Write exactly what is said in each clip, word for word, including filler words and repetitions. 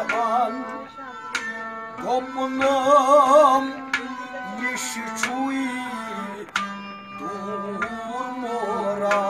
an Gomnam Yeşi çuyi Durmora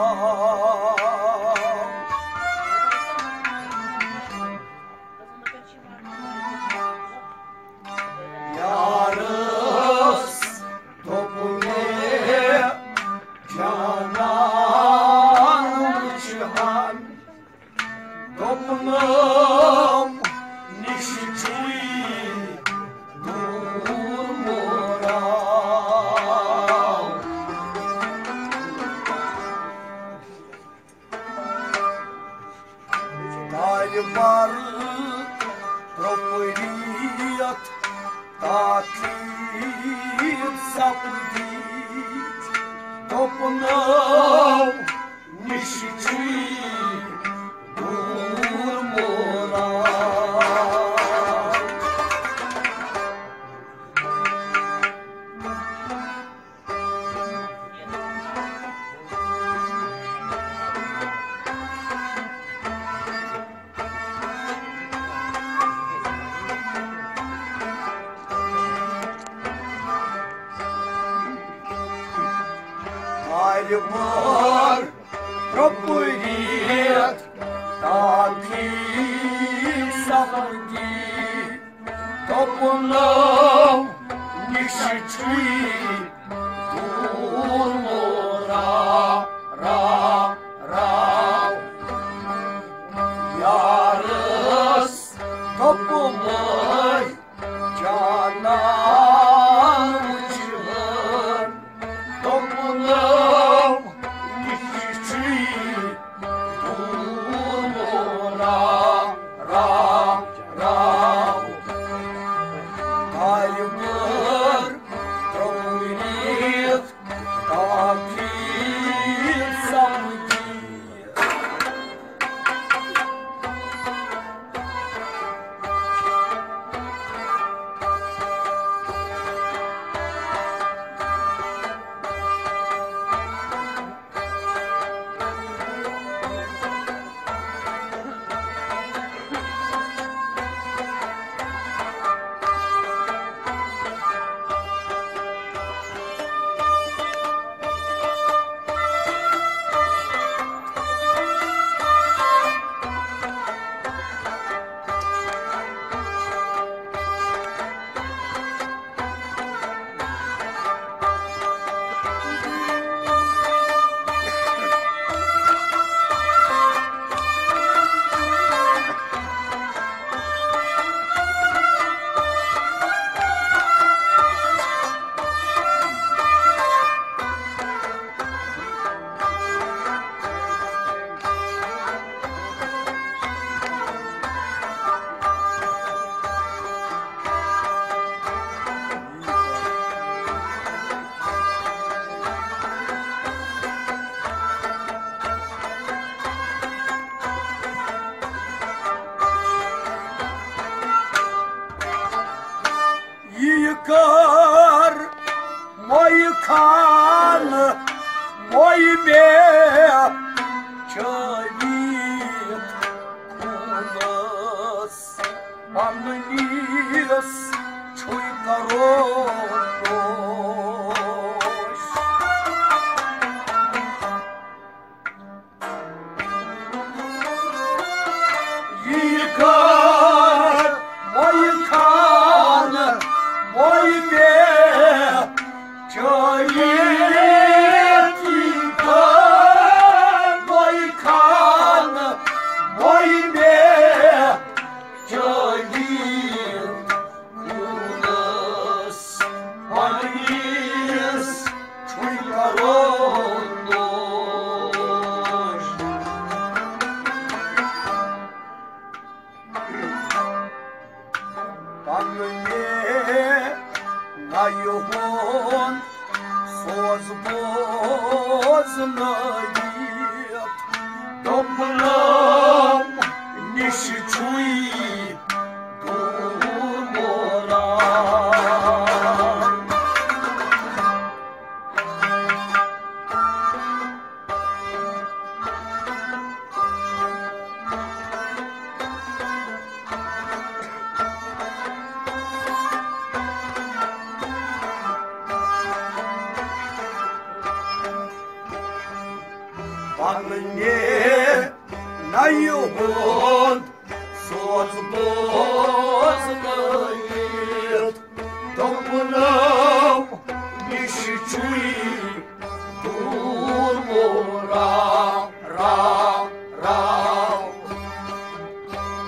a mnie na jugend soc poznajed. To płynął mi się czuje turmura, ra, ra.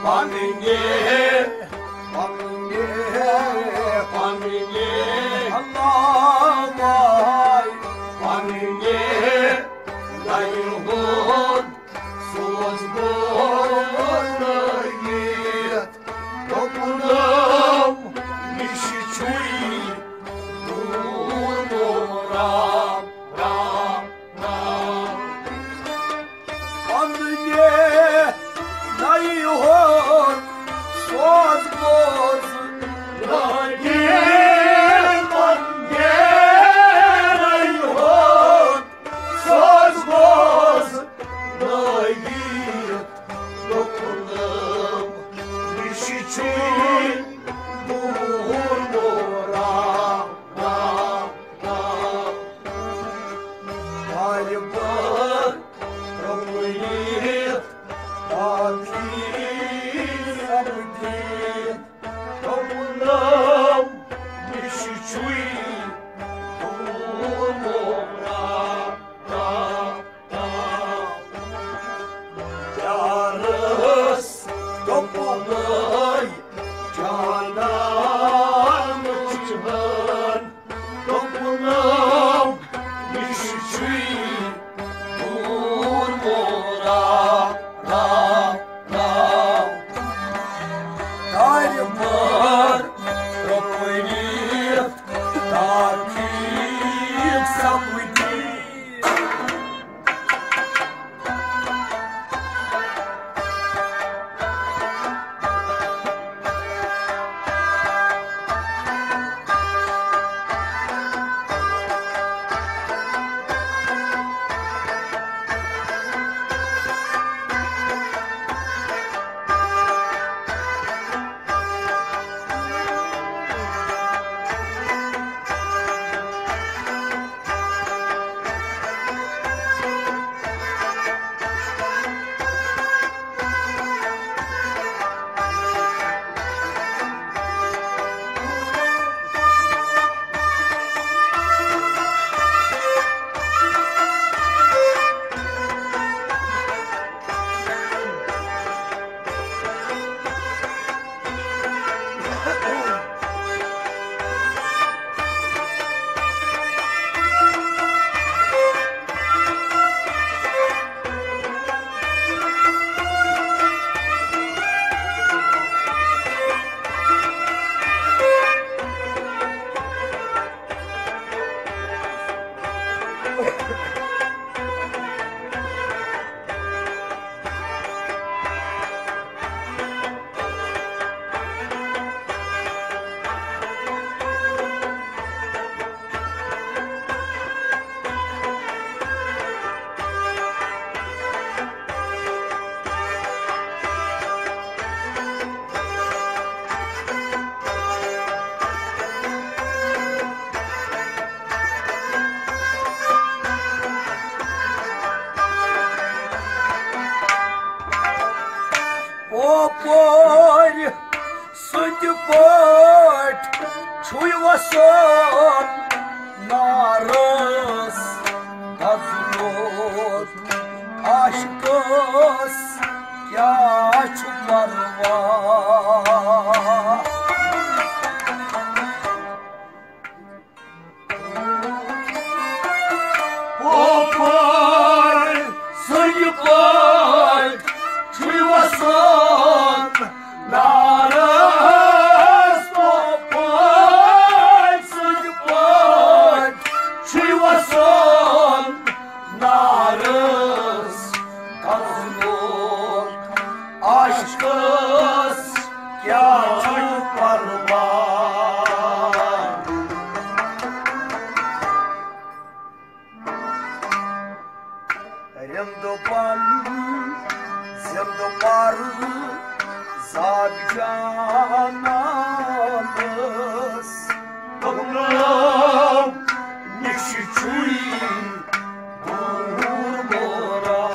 Pan mnie, pan mnie, pan mnie, Allah, pan mnie, na jugend soc poznajed. To płynął mi się czuje turmura. Nici cui, bun urmăra.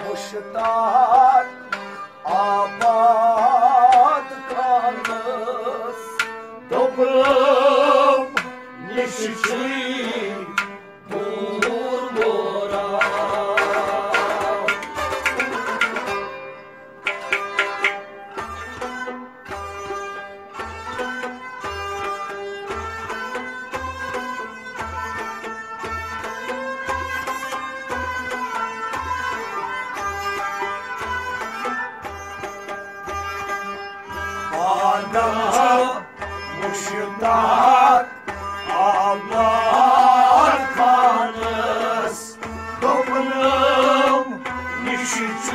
Muştar Allah. canım düştü.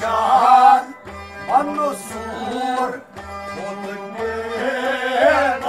Şan, manusur, konu ne?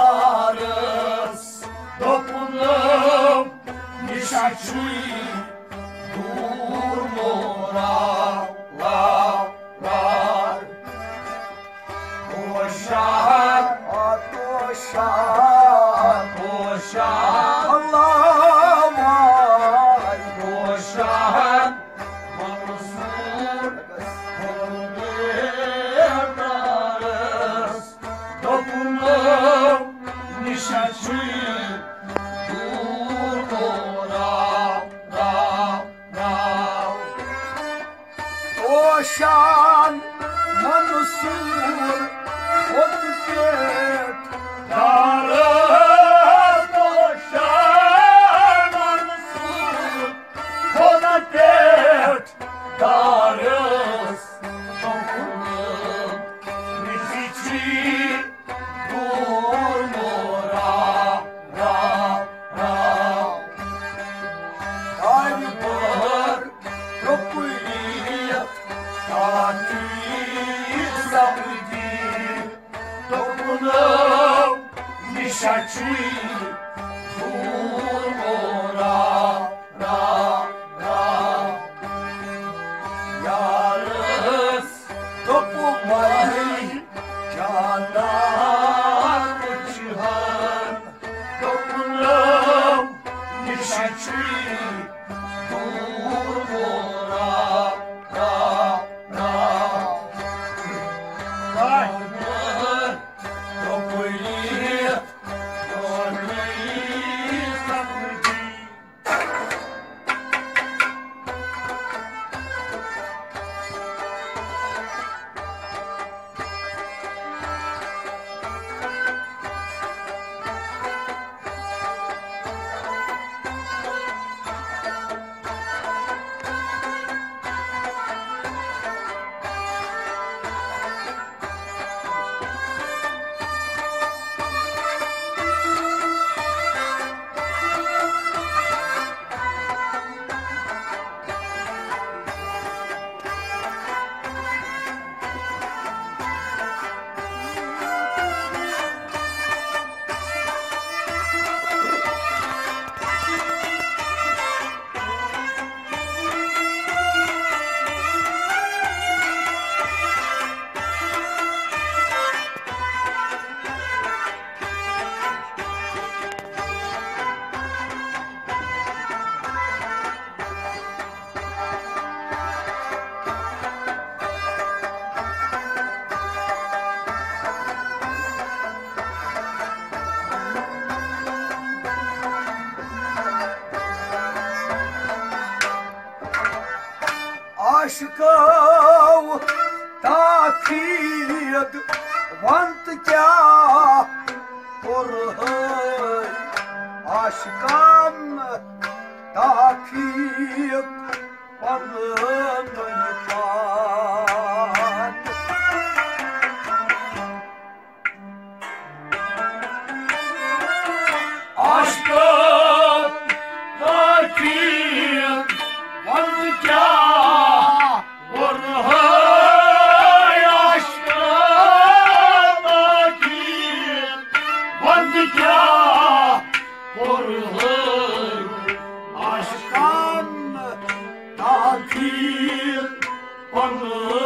One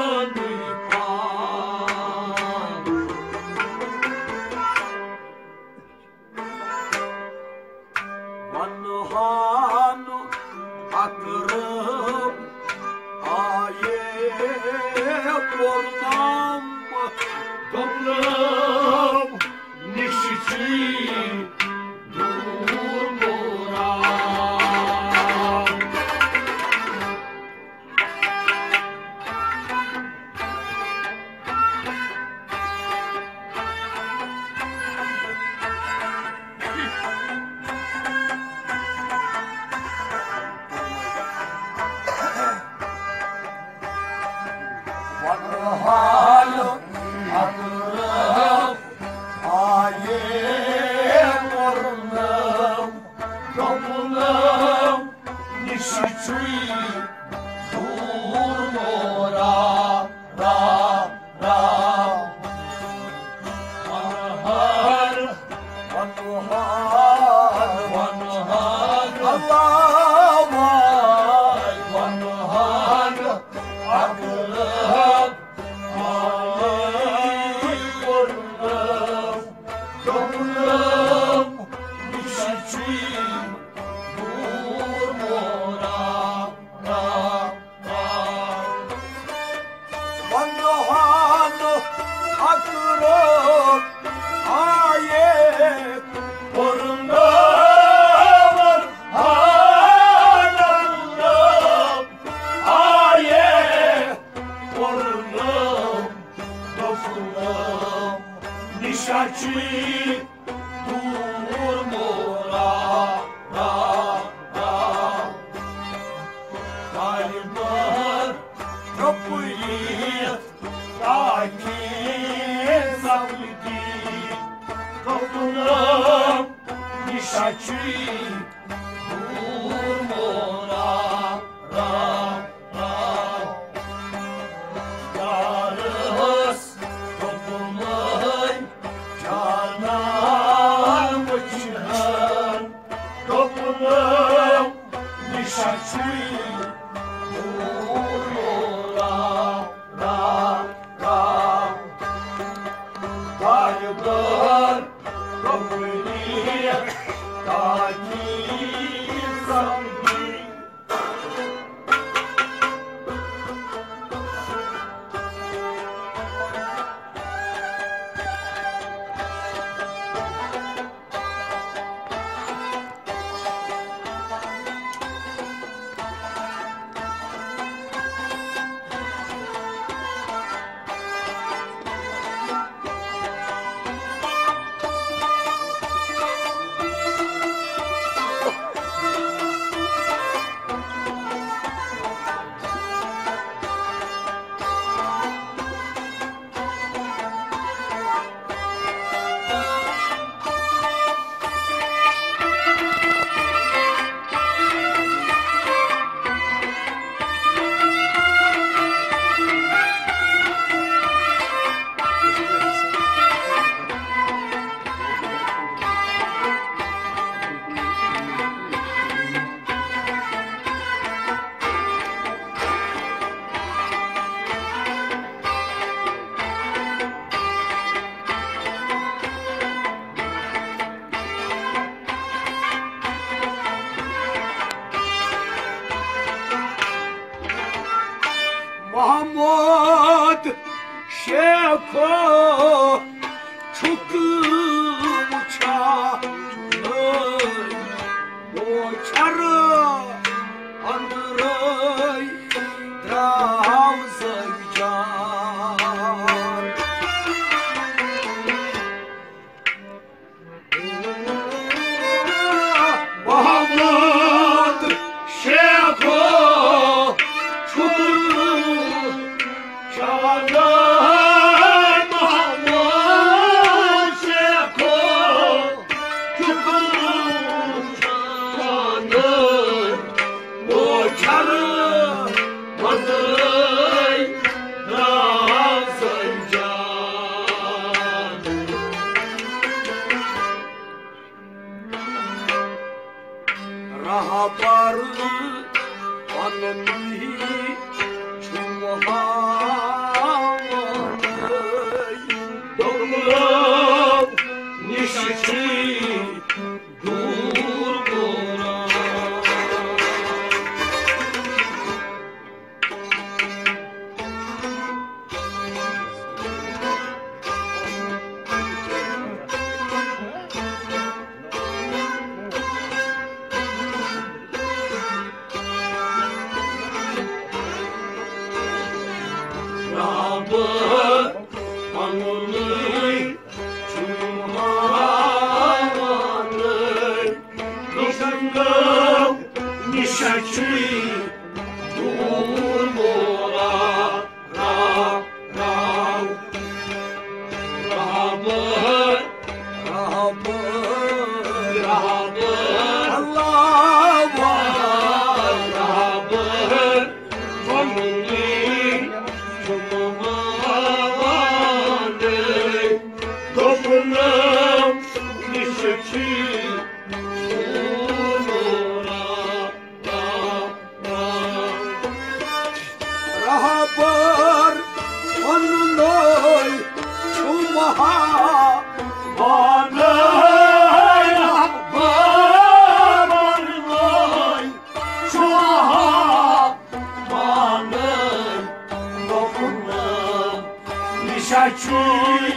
Çay çay,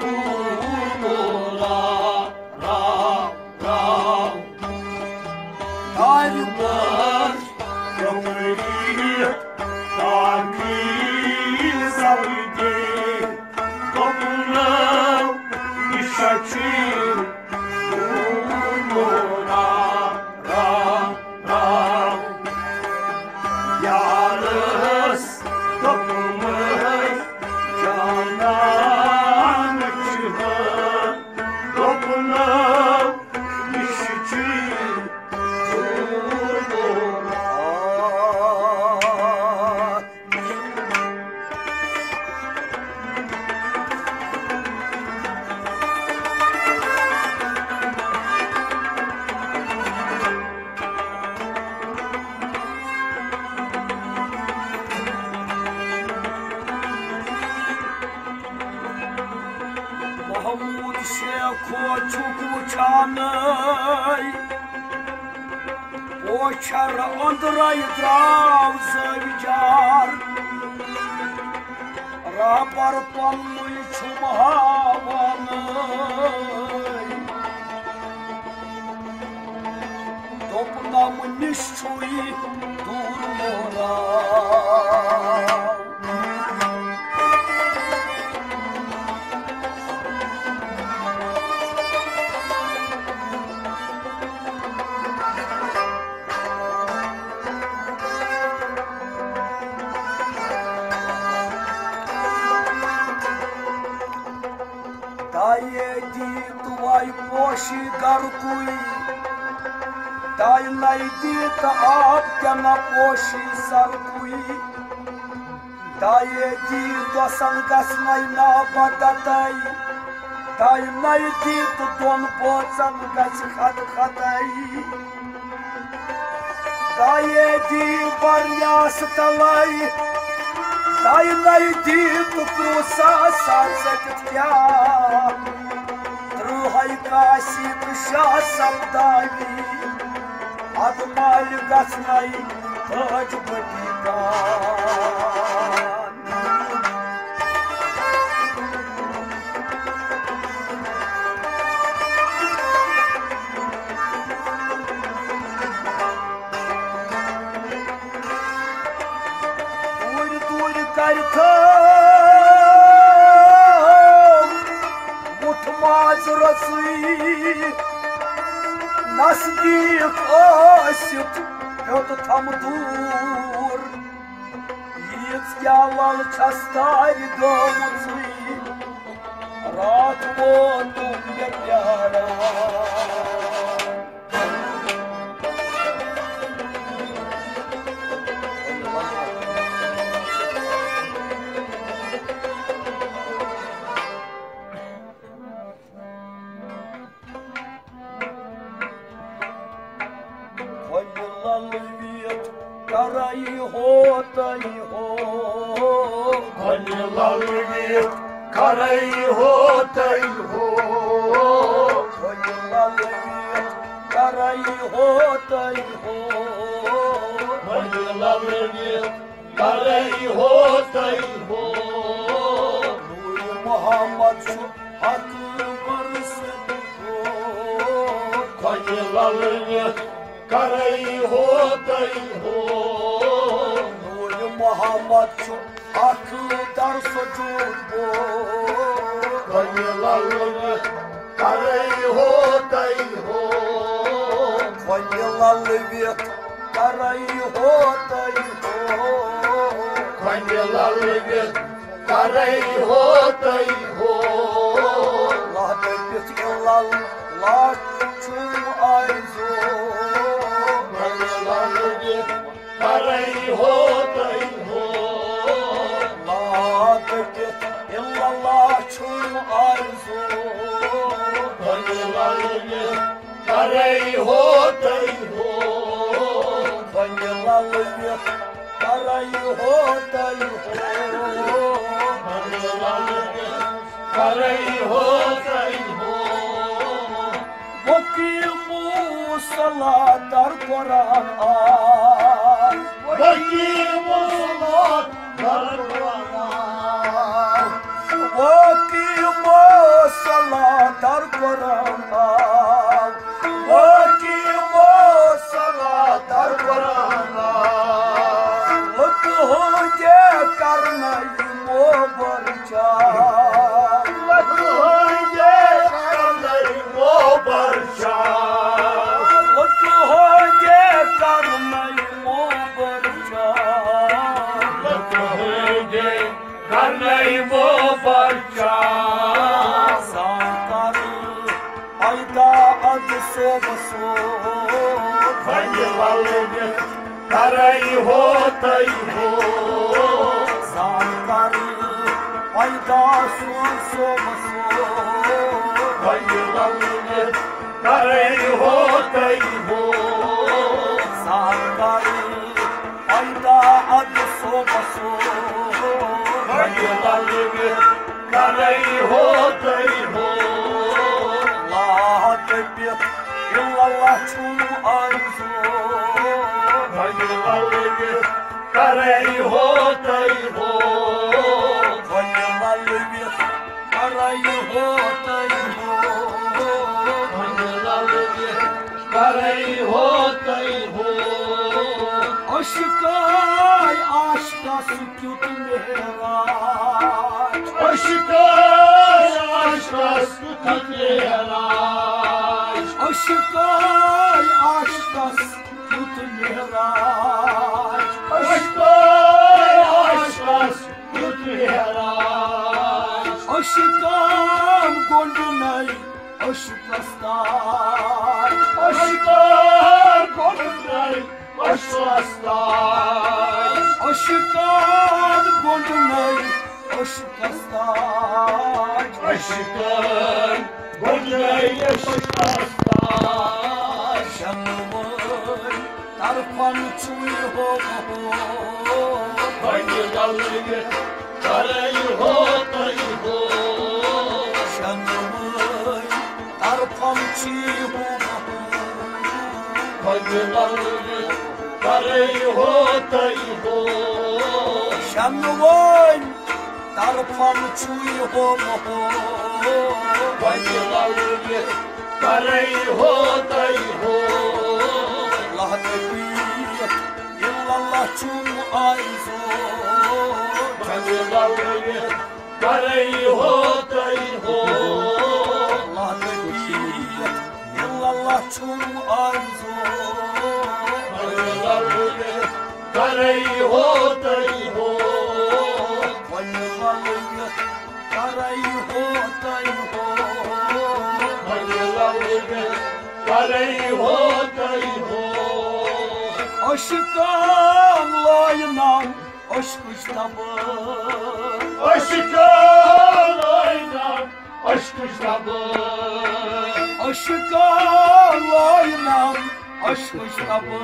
bu mora, ra. Karnayım o barca, Vakı hoyde karnayım o barca. ayda acısı olsun. Haydi valide karayı hotayı hot. Zantarı ayda sus olsun. Haydi valide karayı hotayı hot. Zantarı ayda acısı olsun. Haydi valide karayı hotayı hot. Yıllallah çul arzu Hayırlarlıgı karayı hotayı hot Hayırlarlıgı karayı hotayı hot Hayırlarlıgı karayı hotayı hot Aşıkay aşka sükut mehraç Aşıkay aşka sükut mehraç Aşkay aşkas tutun mehraç Aşkay aşkas tutun mehraç Aşkam gönlümey aşkastar Aşkam gönlümey aşkastar Aşkam gönlümey aşkastar Aşkam gönlümey aşkastar Şanımın tarpan çuyu Hayırlarlıgı karayı hotayı hot Şanımın tarpan çuyu Hayırlarlıgı karayı hotayı hot Şanımın tarpan çuyu Hayırlarlıgı karayı hotayı hot Allah tekbir illallah çul arzu Hayırlarlıgı karayı hotayı hot Allah tekbir illallah çul arzu Hayırlarlıgı karayı hotayı hot Hayırlarlıgı karayı hotayı karayı hotayı hot Aşıkam layınan aşk iştabı Aşıkam layınan aşk iştabı Aşıkam layınan aşk iştabı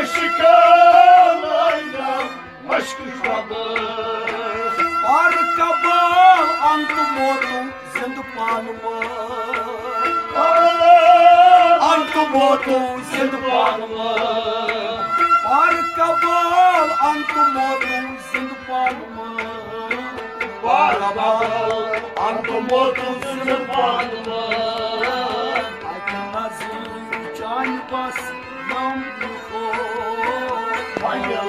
Aşıkam layınan aşk iştabı Arkabal antumordum zindupanımı Antumotu zindupanımı Barkabal antumotu zindupanımı Barkabal antumotu zindupanımı Aydınazı can bas namluho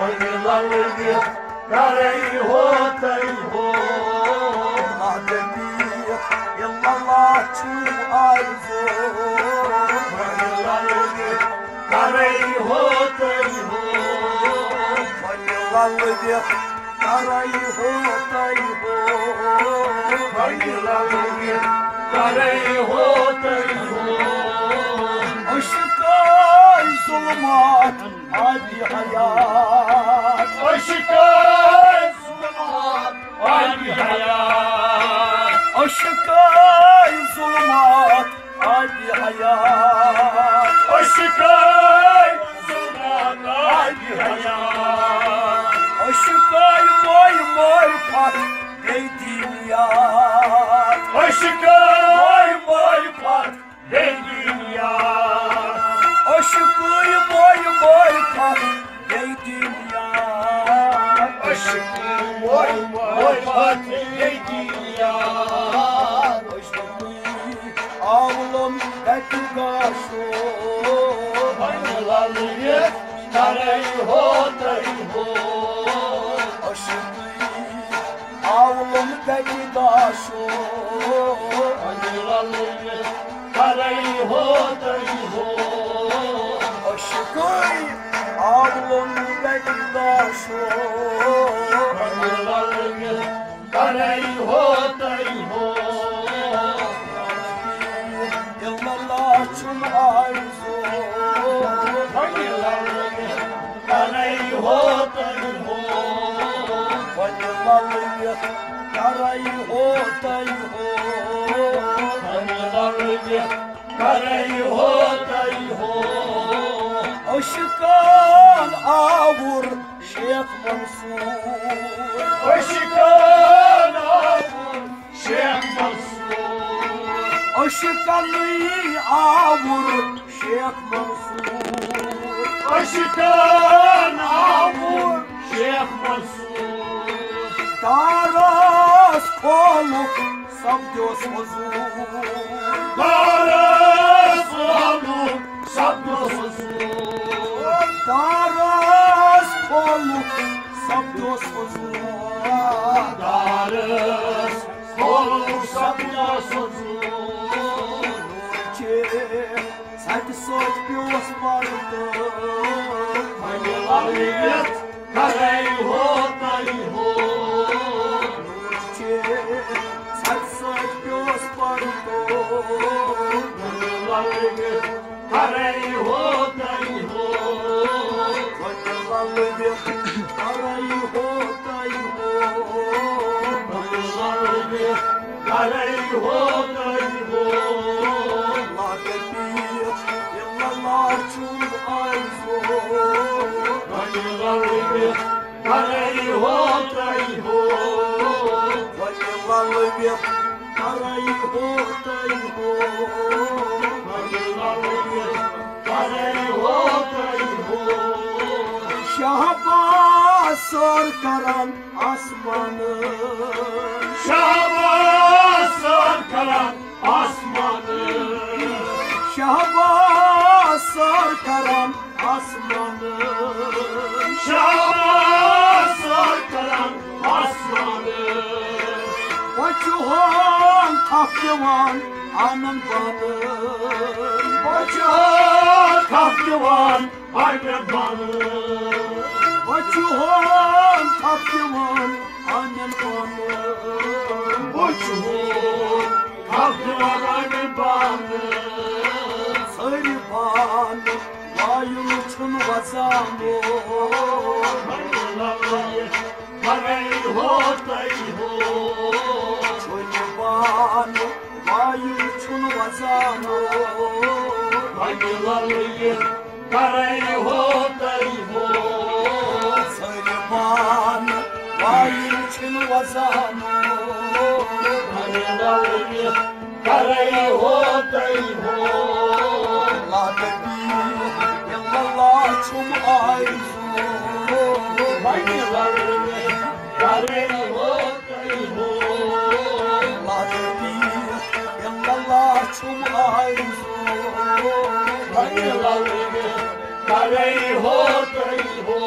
Hayırlarlıgı karayı hotayı hot Allah dedi yallah çul arzu karayı hotayı hot Hayırlarlıgı karayı hotayı hot Hayırlarlıgı karayı hotayı hot Aşıkay zulmat adi hayat Aşıkay zulmat adi hayat Aşıkay zulmat adi hayat Aşıkay zulmat adi hayat Aşıkay vay marifat dey dünyat Aşıkay vay marifat dey dünyat Aşıkay vay marifat dey dünyat Aşıkay vay marifat dey dünyat avlum etkashu Aynılalıyız tareyho tareyho Aşıklıyız avlum etkashu Aynılalıyız tareyho tareyho Aşıklıyız avlum etkashu Aynılalıyız tareyho tareyho Aşıkan avur Şeyh Mansur Aşıkan avur Şeyh Mansur Aşıkanlıyı avur Şeyh Mansur Aşıkan avur Şeyh Mansur Taras koluk Sabdios huzur Taras koluk Sabdios huzur Taras koluk Sabdios huzur Taras koluk Sabdios huzur Sanki sot bir ospardı Hangiler yiyet Karayho tarayho Nurçe satsak göz parto Gönülallıgı karayho tarayho Gönülallıgı karayho tarayho Gönülallıgı karayho tarayho Laketiyet yıllar çul ayzo Gönülallıgı karayho tarayho Gönülallıgı karayho tarayho Gönülallıgı karayho tarayho Şahbaz sarkaran asmanı Şahbaz sarkaran asmanı Şahbaz sarkaran asmanı Şahbaz sarkaran asmanı Baçuhan Kahdivan anım banım Baçuhan Kahdivan anım banım Baçuhan Kahdivan anım banım Baçuhan Kahdivan anım banım Sarı banım Ayılçın vazamı Hayırlarlayı Karayho tarayho Çölbanı Ayılçın vazamı Hayırlarlayı Karayho tarayho Çölbanı Ayılçın vazamı Hayırlarlayı Karayho tarayho Çum ayzu Baynilarını Karayho tarayho Lakbi Yallah çum ayzu Baynilarını Karayho tarayho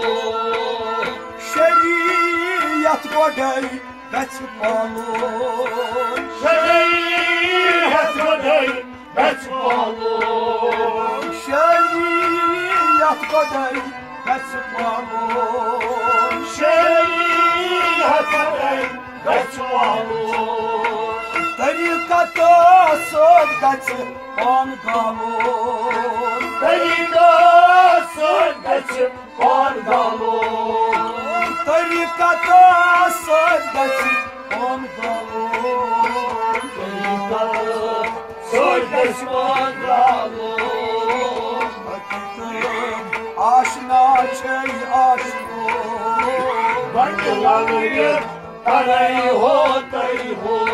Şeriyat godey Beçbalur Şeriyat godey Beçbalur Şeriat kadar besmalum Şeriat kadar besmalum Tarikata soddat angalum Tarikata soddat angalum Tarikata soddat angalum Tarikata soddat angalum Aşna çey aşno Baynilarıyız Karayho tarayho